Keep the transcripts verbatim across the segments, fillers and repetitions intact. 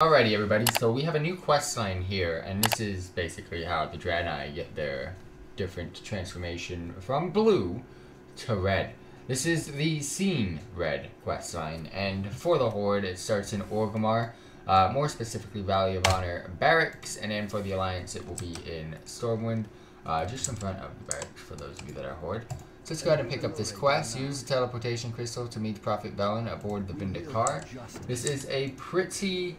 Alrighty everybody, so we have a new quest line here, and this is basically how the Draenei get their different transformation from blue to red. This is the Seeing Red quest line, and for the Horde it starts in Orgrimmar, uh, more specifically Valley of Honor Barracks, and then for the Alliance it will be in Stormwind, uh, just in front of the barracks for those of you that are Horde. So let's go ahead and pick up this quest. Use the teleportation crystal to meet Prophet Velen aboard the Vindicator. This is a pretty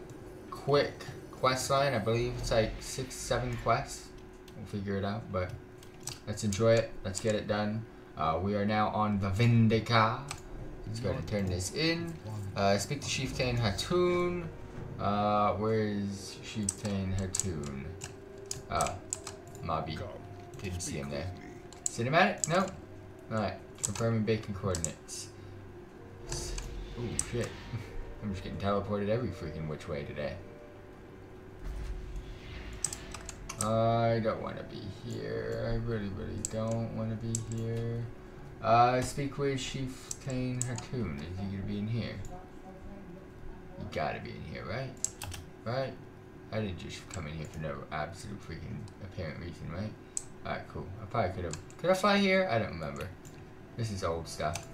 quick quest line. I believe it's like six, seven quests. We'll figure it out, but let's enjoy it. Let's get it done. Uh, we are now on the Vindicator. Let's go ahead and turn this in. Uh, speak to Chieftain Hatuun. Uh, where is Chieftain Hatuun? Uh, Mabi. Didn't see him there. Cinematic? No. Alright. Confirming bacon coordinates. Ooh, shit. I'm just getting teleported every freaking which way today. I don't want to be here. I really, really don't want to be here. Uh, speak with Chieftain Hatuun. Is he going to be in here? You gotta be in here, right? Right? I didn't just come in here for no absolute freaking apparent reason, right? Alright, cool. I probably could have... Could I fly here? I don't remember. This is old stuff.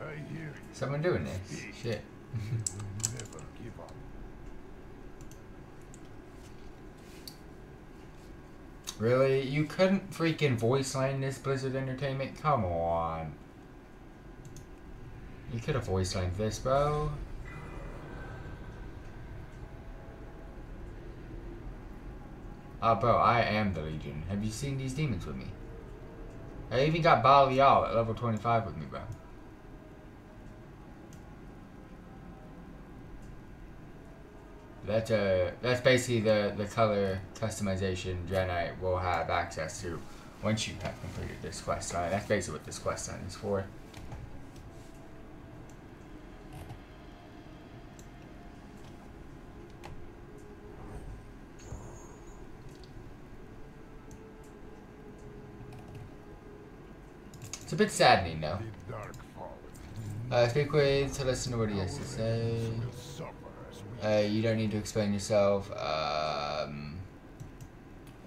Right here. Someone doing this. Shit. Never give up. Really? You couldn't freaking voice line this, Blizzard Entertainment? Come on. You could have voice lined this, bro. Oh, bro, I am the Legion. Have you seen these demons with me? I even got Balial at level twenty-five with me, bro. That's a, that's basically the, the color customization Drenite will have access to once you have completed this quest line. That's basically what this quest line is for. It's a bit saddening though. Uh, speak with to listen to what he has to say. Uh, you don't need to explain yourself. Um,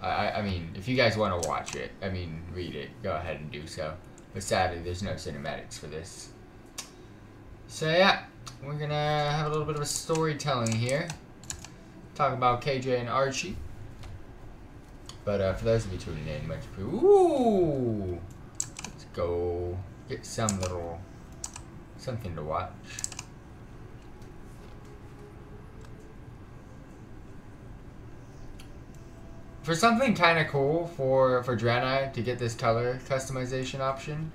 I, I mean, if you guys want to watch it, I mean, read it, go ahead and do so. But sadly, there's no cinematics for this. So yeah, we're gonna have a little bit of a storytelling here. Talk about K J and Archie. But uh, for those of you tuning in, much appreciated. Ooh, let's go get some little something to watch. For something kind of cool for, for Draenei to get this color customization option,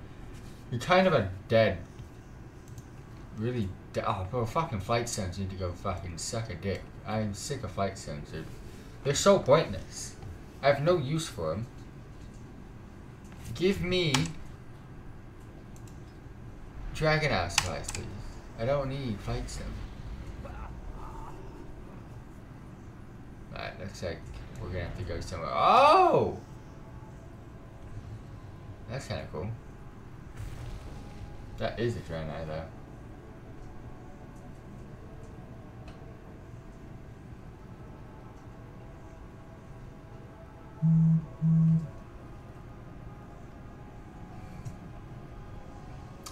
you're kind of a dead, really dead, oh bro, fucking flight sims need to go fucking suck a dick. I'm sick of flight sims, dude. They're so pointless. I have no use for them. Give me Dragon House supplies, please. I don't need flight sim. Alright, looks like we're gonna have to go somewhere. Oh! That's kinda cool. That is a Draenei though.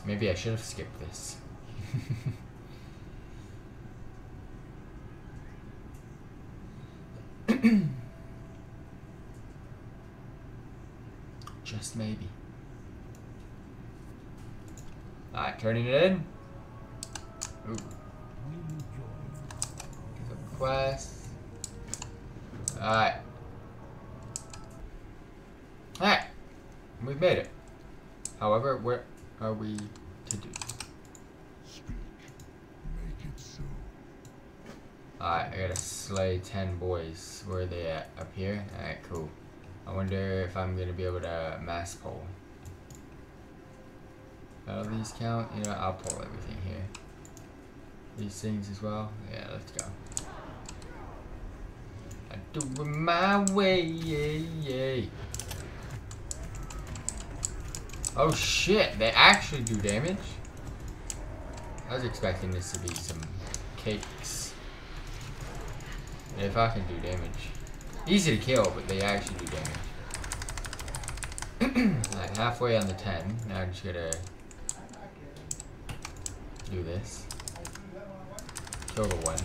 Maybe I should have skipped this. Just maybe. Alright, turning it in. Ooh. Pick up quest. Alright. Alright. We've made it. However, where are we to do? Speak. Make it so. Alright, I gotta slay ten boys. Where are they at? Up here? Alright, cool. I wonder if I'm gonna be able to mass pull. That'll at least count. You know, I'll pull everything here. These things as well. Yeah, let's go. I do it my way, yeah, yeah. Oh shit, they actually do damage. I was expecting this to be some cakes. And if I can do damage. Easy to kill, but they actually do damage. Like halfway on the ten. Now I'm just gonna do this. Kill the one.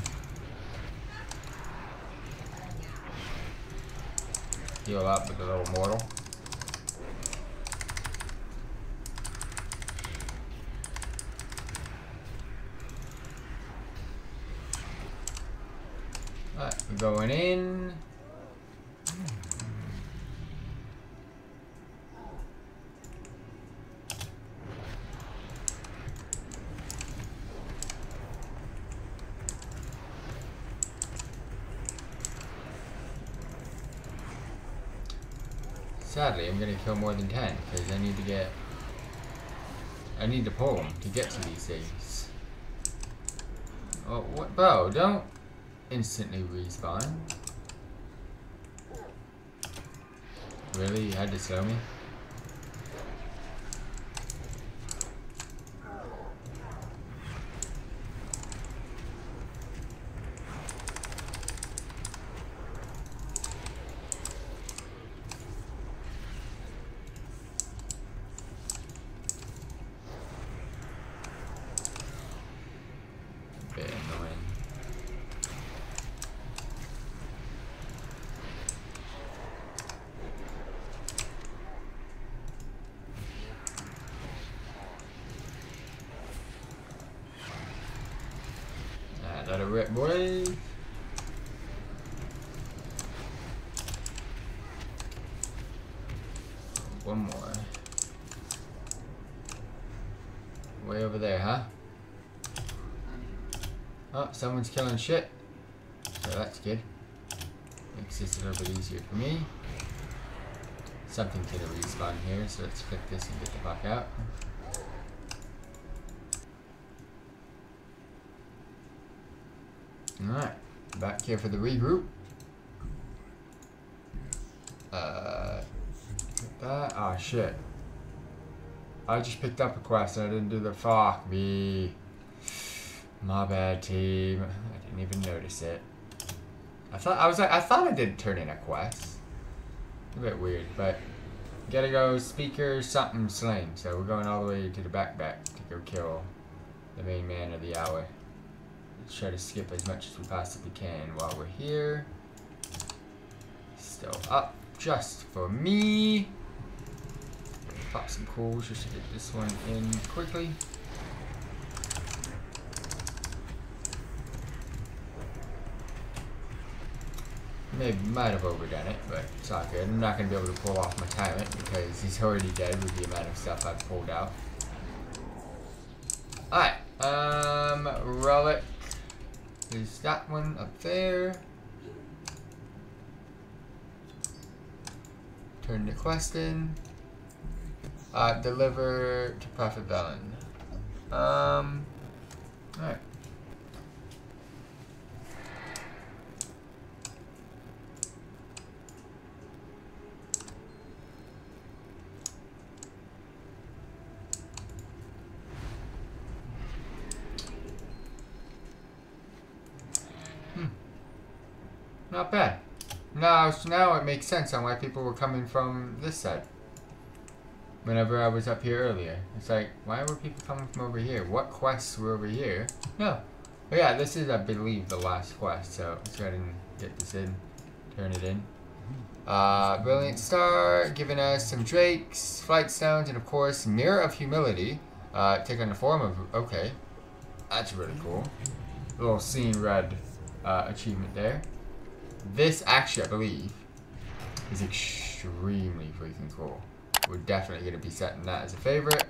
Heal up with the little mortal. Alright, we're going in. Sadly, I'm gonna kill more than ten because I need to get. I need to pull them to get to these things. Oh, what? Bro, don't instantly respawn. Really? You had to slow me? Gotta rip, boy. One more. Way over there, huh? Oh, someone's killing shit. So that's good. Makes this a little bit easier for me. Something could have respawned here, so let's click this and get the fuck out. Alright, back here for the regroup. Uh, that, oh shit. I just picked up a quest and I didn't do the fuck me. My bad, team. I didn't even notice it. I thought I was like, I thought I did turn in a quest. A bit weird, but gotta go speaker something slain. So we're going all the way to the back back to go kill the main man of the hour. Try to skip as much as we possibly can while we're here. Still up just for me. Pop some coals just to get this one in quickly. Maybe might have overdone it, but it's all good. I'm not going to be able to pull off my tyrant because he's already dead with the amount of stuff I've pulled out. Alright, um, relic. There's that one up there. Turn the quest in. Uh, deliver to Prophet Velen. Um, alright. Not bad. Now, now it makes sense on why people were coming from this side. Whenever I was up here earlier. It's like, why were people coming from over here? What quests were over here? No. But yeah, this is, I believe, the last quest. So let's go ahead and get this in. Turn it in. Uh, Brilliant Star, giving us some drakes, flight stones, and of course, Mirror of Humility. Uh, take on the form of... Okay. That's really cool. A little Seeing Red uh, achievement there. This actually, I believe, is extremely freaking cool. We're definitely going to be setting that as a favorite.